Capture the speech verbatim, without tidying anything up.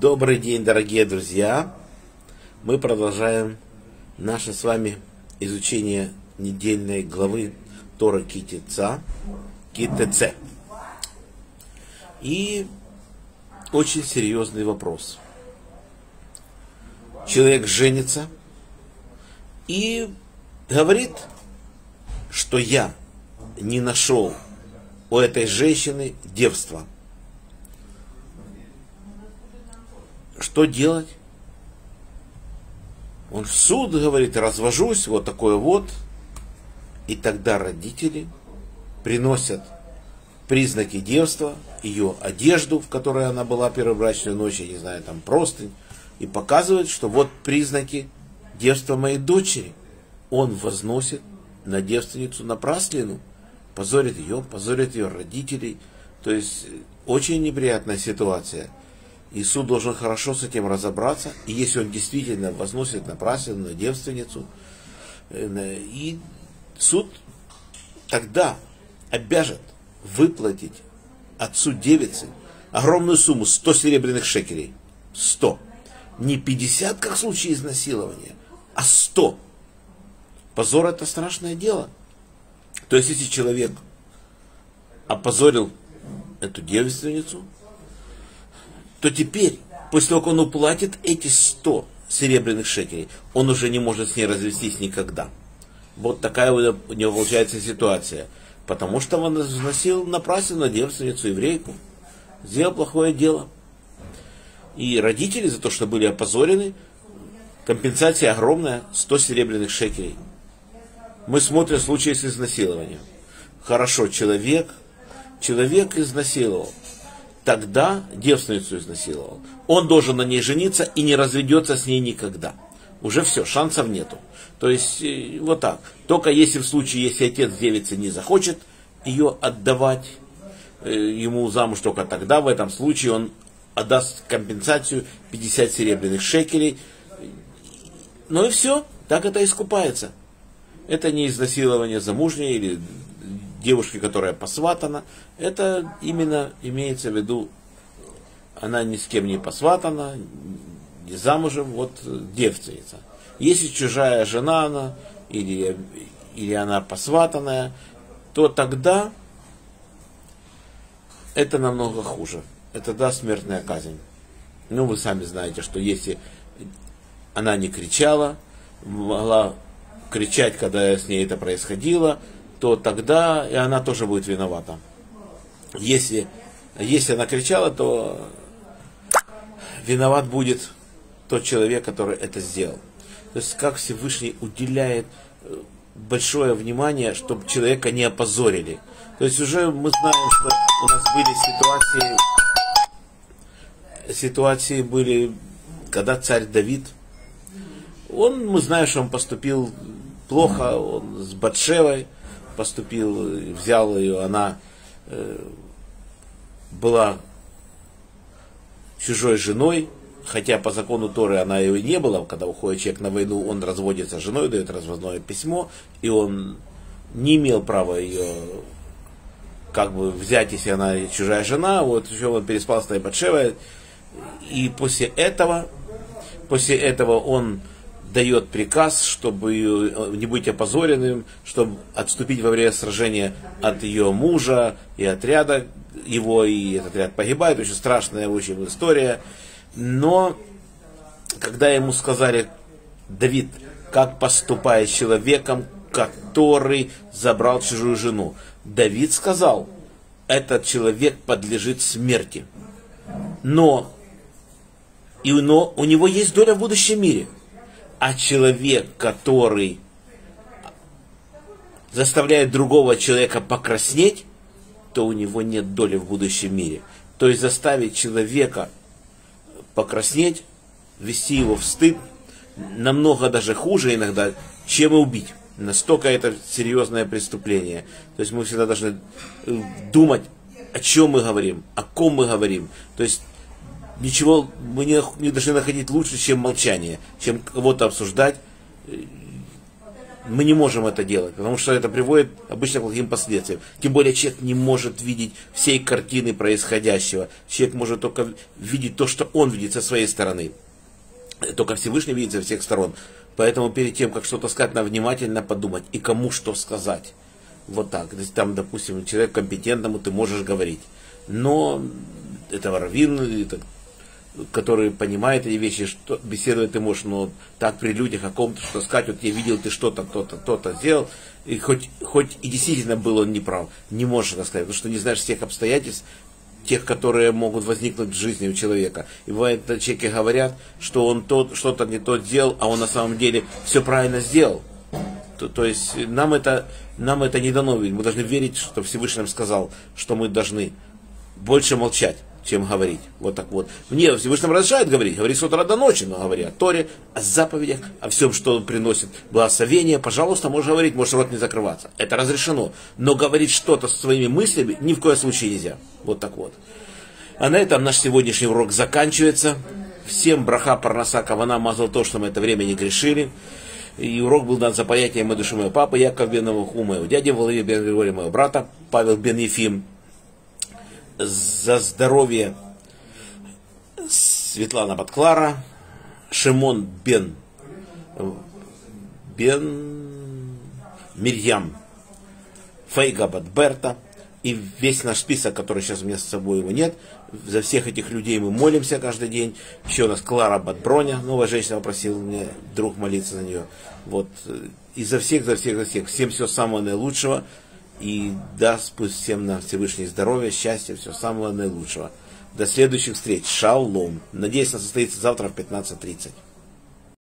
Добрый день, дорогие друзья! Мы продолжаем наше с вами изучение недельной главы Тора Ки Теце. Ки Теце. И очень серьезный вопрос. Человек женится и говорит, что я не нашел у этой женщины девства. Что делать? Он в суд говорит, развожусь, вот такое вот. И тогда родители приносят признаки девства, ее одежду, в которой она была первую брачную ночь, я не знаю, там простынь, и показывают, что вот признаки девства моей дочери. Он возносит на девственницу напраслину, позорит ее, позорит ее родителей. То есть очень неприятная ситуация. И суд должен хорошо с этим разобраться. И если он действительно возносит напраслину на девственницу, и суд тогда обяжет выплатить отцу девицы огромную сумму, сто серебряных шекелей. сто. Не пятьдесят, как в случае изнасилования, а сто. Позор – это страшное дело. То есть, если человек опозорил эту девственницу, то теперь, после того, как он уплатит эти сто серебряных шекелей, он уже не может с ней развестись никогда. Вот такая у него получается ситуация. Потому что он изнасиловал напрасно девственницу, еврейку. Сделал плохое дело. И родители за то, что были опозорены, компенсация огромная, сто серебряных шекелей. Мы смотрим случаи с изнасилованием. Хорошо, человек, человек изнасиловал. Тогда девственницу изнасиловал. Он должен на ней жениться и не разведется с ней никогда. Уже все, шансов нету. То есть, вот так. Только если в случае, если отец девицы не захочет ее отдавать, ему замуж, только тогда в этом случае он отдаст компенсацию пятьдесят серебряных шекелей. Ну и все, так это искупается. Это не изнасилование замужней или девушки, которая посватана, это именно имеется в виду, она ни с кем не посватана, не замужем, вот девственница. Если чужая жена она, или, или она посватанная, то тогда это намного хуже. Это да, смертная казнь. Ну, вы сами знаете, что если она не кричала, могла кричать, когда с ней это происходило, то тогда и она тоже будет виновата. Если, если она кричала, то виноват будет тот человек, который это сделал. То есть, как Всевышний уделяет большое внимание, чтобы человека не опозорили. То есть, уже мы знаем, что у нас были ситуации, ситуации были, когда царь Давид, он, мы знаем, что он поступил плохо, он с Бат-Шевой поступил, взял ее, она э, была чужой женой, хотя по закону Торы она ее и не была, когда уходит человек на войну, он разводится с женой, дает разводное письмо, и он не имел права ее как бы взять, если она чужая жена, вот еще он переспал с Бат-Шевой, и после этого, после этого он дает приказ, чтобы не быть опозоренным, чтобы отступить во время сражения от ее мужа и отряда его, и этот отряд погибает, очень страшная очень история. Но когда ему сказали, Давид, как поступает с человеком, который забрал чужую жену, Давид сказал, этот человек подлежит смерти, но, и, но у него есть доля в будущем мире. А человек, который заставляет другого человека покраснеть, то у него нет доли в будущем мире. То есть заставить человека покраснеть, ввести его в стыд, намного даже хуже иногда, чем убить. Настолько это серьезное преступление. То есть мы всегда должны думать, о чем мы говорим, о ком мы говорим. То есть ничего мы не, не должны находить лучше, чем молчание, чем кого-то обсуждать, мы не можем это делать, потому что это приводит обычно к плохим последствиям. Тем более человек не может видеть всей картины происходящего. Человек может только видеть то, что он видит со своей стороны. Только Всевышний видит со всех сторон. Поэтому перед тем, как что-то сказать, надо внимательно подумать. И кому что сказать. Вот так. То есть, там, допустим, человеку компетентному ты можешь говорить. Но это раввин, который понимает эти вещи, что беседовать ты можешь, но так при людях о ком-то что сказать, вот я видел, ты что-то, то-то, то-то сделал, и хоть, хоть и действительно был он неправ, не можешь это сказать, потому что не знаешь всех обстоятельств, тех, которые могут возникнуть в жизни у человека. И бывает, человеки говорят, что он тот, что-то не то сделал, а он на самом деле все правильно сделал. То, то есть нам это, нам это не дано, мы должны верить, что Всевышний нам сказал, что мы должны больше молчать, чем говорить. Вот так вот. Мне Всевышний разрешает говорить. Говорит с утра до ночи, но говоря о Торе, о заповедях, о всем, что он приносит. Благословение, пожалуйста, можешь говорить, можешь рот не закрываться. Это разрешено. Но говорить что-то со своими мыслями ни в коем случае нельзя. Вот так вот. А на этом наш сегодняшний урок заканчивается. Всем браха, парнаса, кавана, мазал то, что мы это время не грешили. И урок был дан за понятие моей души моего папы, Яков Бен Нахум, моего дяди, Володя Бен Григория, моего брата, Павел Бен Ефим. За здоровье Светлана Бат Клара, Шимон Бен Бен Мирьям, Фейга Бат Берта и весь наш список, который сейчас у меня с собой его нет. За всех этих людей мы молимся каждый день. Еще у нас Клара Бат Броня, новая женщина, попросила меня друг молиться за нее. Вот. И за всех, за всех, за всех. Всем всего самого наилучшего. И даст пусть всем нам Всевышнее здоровье, счастье, все самого наилучшего. До следующих встреч. Шалом. Надеюсь, она состоится завтра в пятнадцать тридцать.